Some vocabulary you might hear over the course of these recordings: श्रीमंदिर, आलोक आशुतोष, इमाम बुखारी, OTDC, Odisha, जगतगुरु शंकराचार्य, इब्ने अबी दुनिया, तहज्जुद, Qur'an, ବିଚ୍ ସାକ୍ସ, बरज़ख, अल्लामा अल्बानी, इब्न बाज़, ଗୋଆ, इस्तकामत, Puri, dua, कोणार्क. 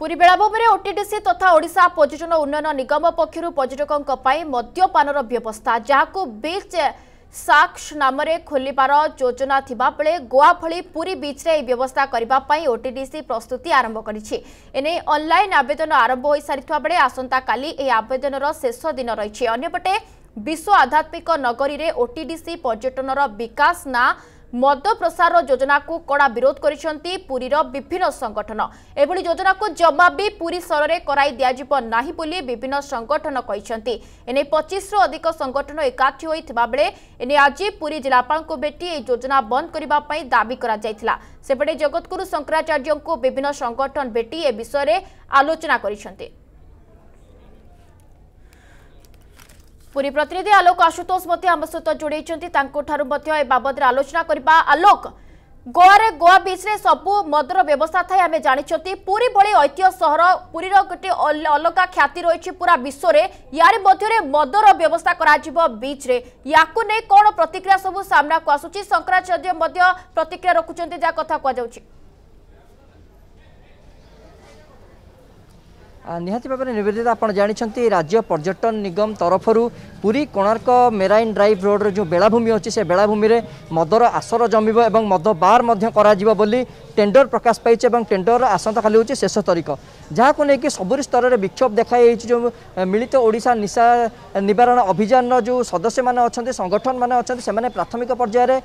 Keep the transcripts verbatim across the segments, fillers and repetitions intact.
Puri बेलाभूमि OTDC तथा ओडिशा पर्यटन उन्नयन निगम पक्षर पर्यटकों मद्यपानर व्यवस्था जहां बीच साक्ष नाम खोलार योजना थिबा बेले गोवा भली पुरी बीच रे व्यवस्था करबा पई ओटीडीसी प्रस्तुति आरंभ करिछि। एने ऑनलाइन आवेदन आरंभ हो सारिथवा बेले आसंता काली ए आवेदनर शेष दिन रहिछि। अन्यपटे विश्व आध्यात्मिक नगरी रे ओटीडीसी पर्यटनर विकास ना मद प्रसार योजना को कड़ा विरोध करिसेंती पुरीर विभिन्न संगठन। एभली योजना को जमा भी पुरी सर कराई दिया जिव नाही बोली विभिन्न संगठन कहिसेंती। एने पच्चीस रु अधिक संगठन एकाठी होइथिबा बेले एने आज पुरी जिलापाल को भेटी ए योजना बंद करबा पई दाबी करा जायथिला। सेपटे जगतगुरु शंकराचार्य को विभिन्न संगठन भेटी ए विषय रे आलोचना करिसेंती। पुरी प्रतिनिधि आलोक आशुतोष आम सहित जोड़े बाबद आलोचना करबा। आलोक, गोवा रे गोवा बीच रे सबु मदर व्यवस्था थाए आम जानी पुरी भली ऐतिह्य सहर पुरीर गोटे अलग ख्याति रही पूरा विश्व रे यार मध्य मदर व्यवस्था करा बीच रे याकु नै कोन प्रतिक्रिया सबु सामना को आसुची। शंकराचार्य मध्य प्रतिक्रिया रखुचंती जा कथा को जाउची। निहाती भाव में निवेदिता आप जानते राज्य पर्यटन निगम तरफर Puri कोणार्क marine drive road रो जो बेलाभूमि अच्छी से बेलाभूमि में मदर आसर जमीब और मद बार बोली टेंडर प्रकाश पाई और टेंडर आसंता खाली होची शेष तारीख जहाँ को लेकिन सबुरी स्तर में विक्षोभ देखाई जो मिलित ओडिशा निशा निवारण अभियान जो सदस्य मैंने अच्छा संगठन मैंने अच्छा से प्राथमिक पर्यायर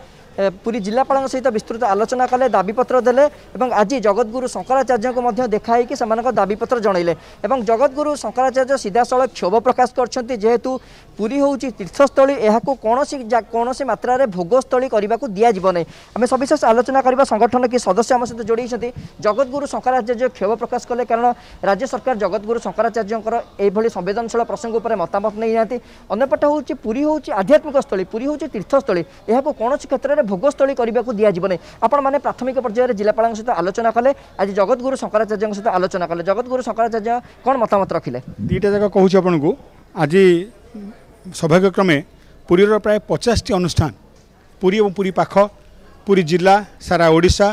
पुरी जिलापाल सहित विस्तृत आलोचना कले दाबीपत्र देले आज जगतगुरु शंकराचार्य को मध्य देखाई कि सेमानक दाबीपत्र जनइले। जगतगुरु शंकराचार्य सीधासल क्षोभ प्रकाश करछन्ति जेहेतु पुरी होउची तीर्थस्थली एहाको कोनोसी कोनोसी मात्रा रे भोगस्थली करबाकू दिया जीव नै। आमे सविशेष आलोचना करबा संगठन के सदस्य आम सहित जोड़ीछन्ति। जगतगुरु शंकराचार्य क्षोभ प्रकाश कले कारण राज्य सरकार जगतगुरु शंकराचार्यंकर एई भली संवेदनशील प्रसंग उपर मतामत नै जाति। अन्यपटे होउची पुरी होउची आध्यात्मिक स्थली पुरी होउची तीर्थस्थली एहाको कोनोसी क्षेत्र भोगस्थली करबाकू दिया जीव नै। आपण माने प्राथमिक पर्यायर जिलापाल सहित आलोचना कले आज जगतगुरु शंकराचार्य सहित आलोचना कले। जगतगुरु शंकराचार्य कौन मतामत रखिले दीटा जगह कहूँ आपण को आज सौभाग्यक्रमे पुरीर प्राय पचास टी अनुष्ठान पुरी और पुरी पाख पुरी जिला सारा ओडिशा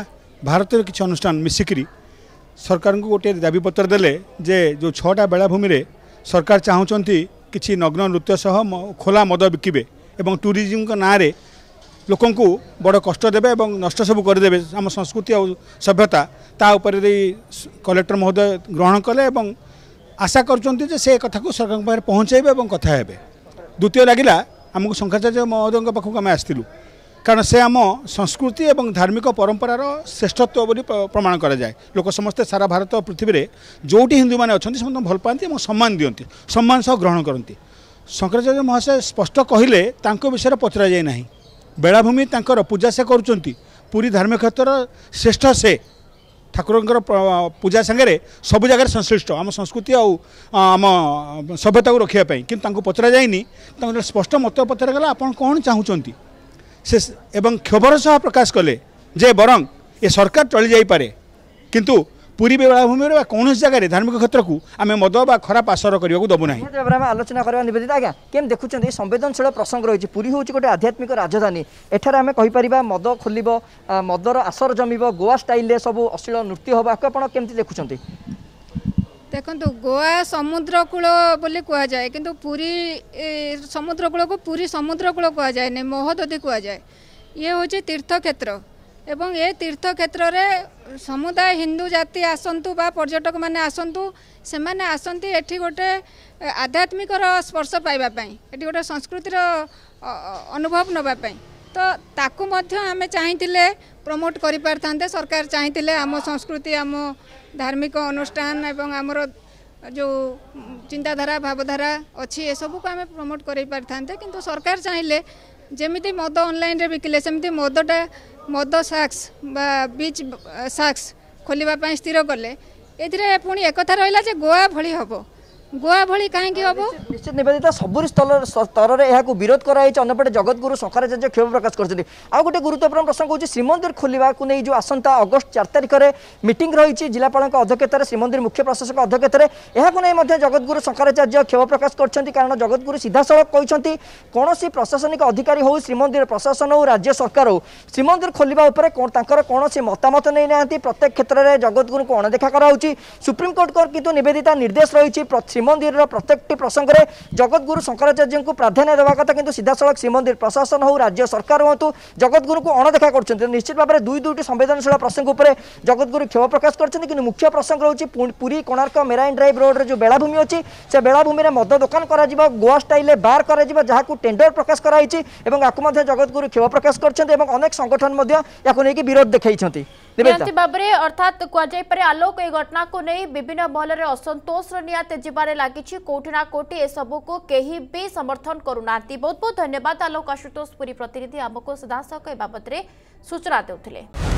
भारत किसी अनुष्ठान मिसिकी सरकार को गोटे दाबीपत्र देले जे जो छटा बेलाभूमि रे सरकार चाहूँगी किसी नग्न नृत्य सह खोला मद बिकिबे और टूरीजम का नारे लोक बड़ कष्ट देवे और नष्ट सबू करदे आम संस्कृति और सभ्यता तापर कलेक्टर महोदय ग्रहण कले आशा कर से कथा को सरकार पहुँचेबे और कथा हे। द्वितीय लगिला आमको शंकराचार्य महोदय पाखक आम आसलु कारण से आम संस्कृति और धार्मिक परंपरार श्रेष्ठत्व प्रमाण कराए। लोक समस्ते सारा भारत पृथ्वी में जोटी हिंदू मैंने अच्छा समस्त भल पाती और सम्मान दिखती सम्मान सह ग्रहण करती। शंकराचार्य महाशय स्पष्ट कहले विषय पचरा जाए ना बेलाभूमि पूजा से करुँच पुरी धार्मिक क्षेत्र श्रेष्ठ से ठाकुर पूजा सागर सब जगह संश्लिष्ट आम संस्कृति आम सभ्यता को रखापी कि पचरा जाए स्पष्ट मत पचरागला आप कौन चाहूँगी से एवं क्षोभर सह प्रकाश कले जे बरंग ये सरकार चली जापे किंतु पुरी बेलाभूमि रे कौन जगह धार्मिक क्षेत्र को आम मद बा खराब आसर करने दबू ना। आलोचना करवा निवेदिता आज्ञा केम देखुं संवेदनशील प्रसंग रही पुरी हूँ गोटे आध्यात्मिक राजधानी एठार आम कहीपर मद खोल मदर आसर जमीब गोवा स्टाइल सब अश्लील नृत्य होगा आपड़ केमती देखुं देखु गोवा समुद्रकूल बोली कहुए कि पुरी समुद्रकूल को पूरी समुद्रकूल कहुए ना महोदधी कहुए ये हूँ तीर्थ क्षेत्र एवं ये तीर्थ क्षेत्र रे समुदाय हिंदू जाति आसंतु बा पर्यटक मैंने आसंतु से मैंने आसंती एठी गोटे आध्यात्मिक स्पर्श पाइबा पई एठी गोटे संस्कृतिर अनुभव नबा पई तो ताकु मध्य आमे चाहिथिले प्रमोट करि पारथांते सरकार चाहिथिले आम संस्कृति आम धार्मिक अनुष्ठान एवं आमर जो चिंताधारा भावधारा अच्छी ए सबको आम प्रमोट करि पारथांते किंतु सरकार चाहिले जेमिति मद ऑनलाइन रे बिकिले सेमिति मदटा मद साक्स बा बीच साक्स खोलिबा पई स्थिर कले एथिरे पुणी एकथा रहिला जे गोवा भली हबो गोवा भली कहीं हम निश्चित निवेदिता सबुरी स्थल स्तर में यह विरोध कराई अन्यपटे जगतगुरु शंकराचार्य क्षोभ प्रकाश करते आउ गोटे गुरुत्वपूर्ण प्रसंग होगी श्रीमंदिर खोलने को नहीं जो आसंता अगस्त चार तारिख में मीटिंग रही जिलापाल अध्यक्षतार श्रीमंदिर मुख्य प्रशासक अध्यक्षतार यह जगतगुरु शंकराचार्य क्षोभ प्रकाश करते कारण जगतगुरु सीधा सड़क कहते कौन प्रशासनिक अधिकारी हो श्रीमंदिर प्रशासन हो राज्य सरकार हो श्रीमंदिर खोलने कौन मतामत नहीं ना प्रत्येक क्षेत्र में जगतगुरु को अणदेखा कराई सुप्रीमकोर्ट किंतु निवेदिता निर्देश रही श्रीमंदिर प्रत्येक प्रसंग में जगतगुरु शंकराचार्य को प्राधान्य देवा कथा किंतु सीधा सड़क श्रीमंदिर प्रशासन हो राज्य सरकार हूँ जगतगुरु को अणदेखा कर निश्चित भाव में दुई दुईटी संवेदनशील प्रसंग उपरे जगतगुरु क्षोभ प्रकाश करते कि मुख्य प्रसंग रही Puri कोणार्क marine drive road जो बेलाभूमि अच्छी से बेलाभूमि में मद दुकान कर गोवा स्टाइल बार कर टेंडर प्रकाश कराई जगतगुरु क्षोभ प्रकाश करते संगठन विरोध देखाई भावे अर्थात कह आलोक ये घटना को नहीं विभिन्न महल में असंतोष निहाते जबार लगी कौटि ना कौटि एसबू को कहीं भी समर्थन करूना। बहुत बहुत धन्यवाद आलोक आशुतोष पुरी प्रतिनिधि आमको सीधासख ए बाबत सूचना देते।